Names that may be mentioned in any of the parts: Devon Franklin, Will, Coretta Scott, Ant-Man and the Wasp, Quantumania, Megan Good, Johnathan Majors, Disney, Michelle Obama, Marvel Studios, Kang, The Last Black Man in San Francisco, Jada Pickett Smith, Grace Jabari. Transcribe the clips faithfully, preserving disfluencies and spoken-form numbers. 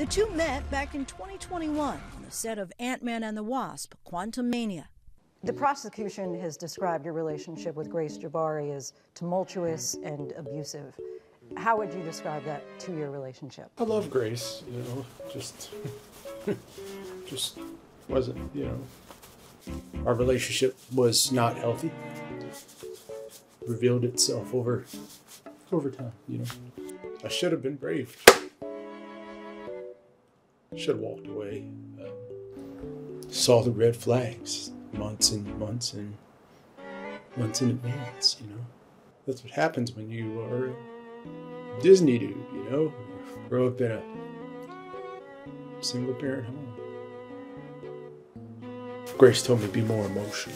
The two met back in twenty twenty-one on the set of Ant-Man and the Wasp, Quantumania. The prosecution has described your relationship with Grace Jabari as tumultuous and abusive. How would you describe that two-year relationship? I love Grace, you know, just, just wasn't, you know. Our relationship was not healthy. It revealed itself over, over time, you know. I should have been brave. Should have walked away. Um, saw the red flags months and months and months in advance, you know. That's what happens when you are a Disney dude, you know. Grow up in a single parent home. Grace told me to be more emotional.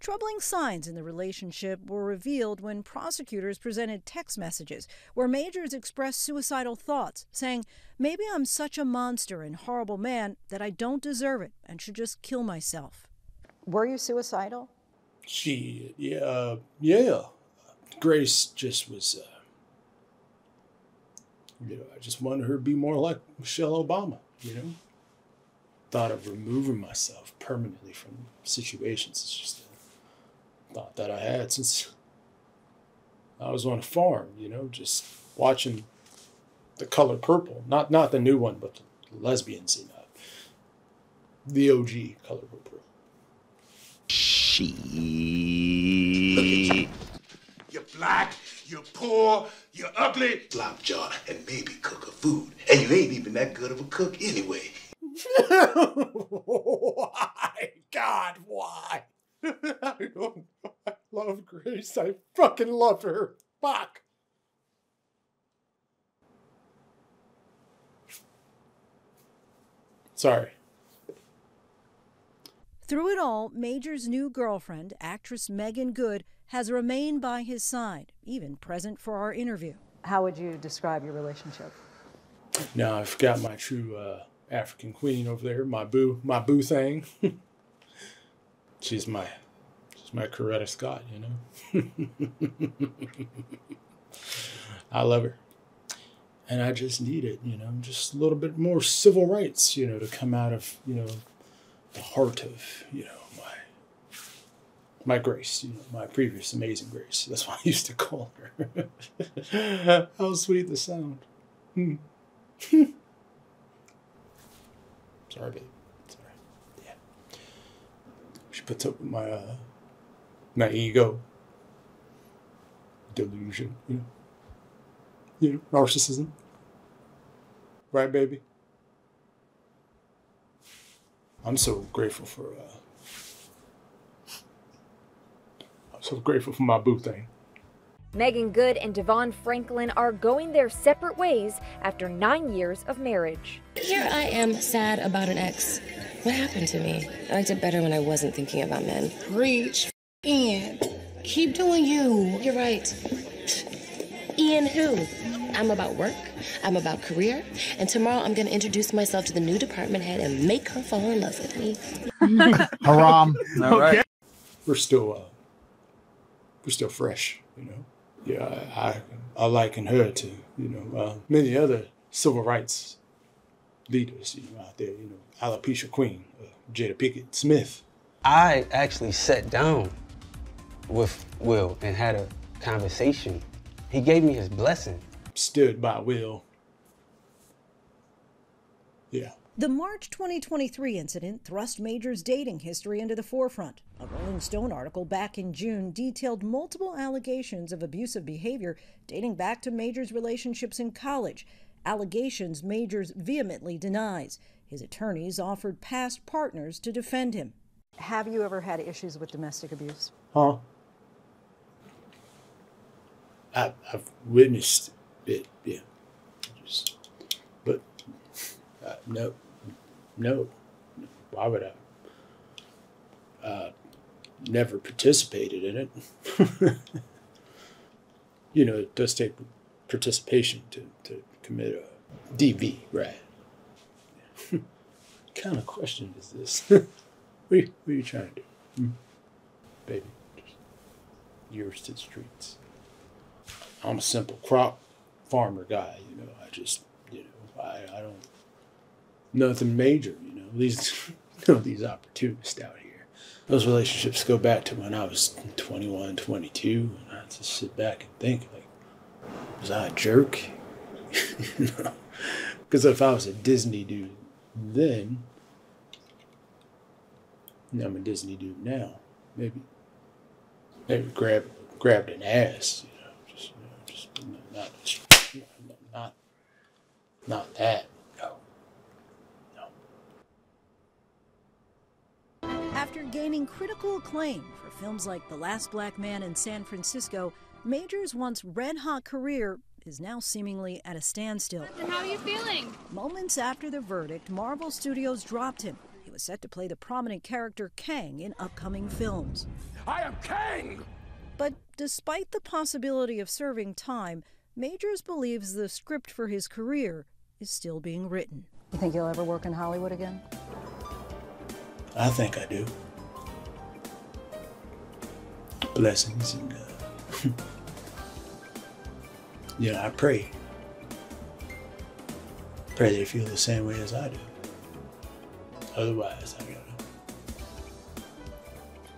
Troubling signs in the relationship were revealed when prosecutors presented text messages where Majors expressed suicidal thoughts, saying, "Maybe I'm such a monster and horrible man that I don't deserve it and should just kill myself." Were you suicidal? She, yeah, uh, yeah. Grace just was, uh, you know, I just wanted her to be more like Michelle Obama, you know? Thought of removing myself permanently from situations is just thought that I had since I was on a farm, you know, just watching The Color Purple. Not not the new one, but the lesbian scene up. The O G Color Purple. She. You're black, you're poor, you're ugly, flopjaw, and maybe cook a food. And you ain't even that good of a cook anyway. Why? God, why? I don't know. I love Grace. I fucking love her. Fuck. Sorry. Through it all, Major's new girlfriend, actress Megan Good, has remained by his side, even present for our interview. How would you describe your relationship? Now, I've got my true uh, African queen over there, my boo, my boo thing. She's my, she's my Coretta Scott, you know? I love her. And I just need it, you know, just a little bit more civil rights, you know, to come out of, you know, the heart of, you know, my, my Grace, you know, my previous amazing Grace. That's what I used to call her. How sweet the sound. Hmm. Sorry, babe. Puts up with my, uh, my ego, delusion, you know, you know, narcissism, right, baby? I'm so grateful for, uh, I'm so grateful for my boo thing. Megan Good and Devon Franklin are going their separate ways after nine years of marriage. Here I am sad about an ex. What happened to me? I did better when I wasn't thinking about men. Reach. Ian, keep doing you. You're right. Ian who? I'm about work, I'm about career, and tomorrow I'm going to introduce myself to the new department head and make her fall in love with me. Haram. All right. Okay. We're still, uh, we're still fresh, you know? Yeah, I, I, I liken her to, you know, uh, many other civil rights leaders, you know, out there, you know, alopecia queen, uh, Jada Pickett Smith. I actually sat down with Will and had a conversation. He gave me his blessing. Stood by Will. Yeah. The March twenty twenty-three incident thrust Major's dating history into the forefront. A Rolling Stone article back in June detailed multiple allegations of abusive behavior dating back to Major's relationships in college. Allegations Majors vehemently denies. His attorneys offered past partners to defend him. Have you ever had issues with domestic abuse? Huh? I, I've witnessed it, yeah. Just, but uh, no, no. Why would I? Uh, never participated in it. You know, it does take participation to, to commit a D V, right? What kind of question is this? what, are you, what are you trying to do? Hmm? Baby, yours to the streets. I'm a simple crop, farmer guy, you know. I just, you know, I, I don't, nothing major, you know. These, you know, these opportunists out here. Those relationships go back to when I was twenty-one, twenty-two, and I just sit back and think, like, was I a jerk? You know? Because if I was a Disney dude then, I'm a Disney dude now. Maybe, maybe grab, grabbed an ass, you know, just, you know, just not, just, you know, not, not that. No, no. After gaining critical acclaim for films like The Last Black Man in San Francisco, Majors' once red-hot career is now seemingly at a standstill. How are you feeling? Moments after the verdict, Marvel Studios dropped him. He was set to play the prominent character Kang in upcoming films. I am Kang! But despite the possibility of serving time, Majors believes the script for his career is still being written. You think you'll ever work in Hollywood again? I think I do. Blessings and uh, you know, I pray. Pray they feel the same way as I do. Otherwise, I gotta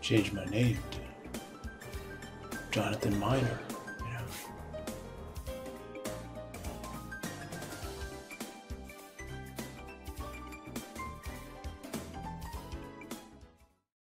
change my name to Johnathan Majors.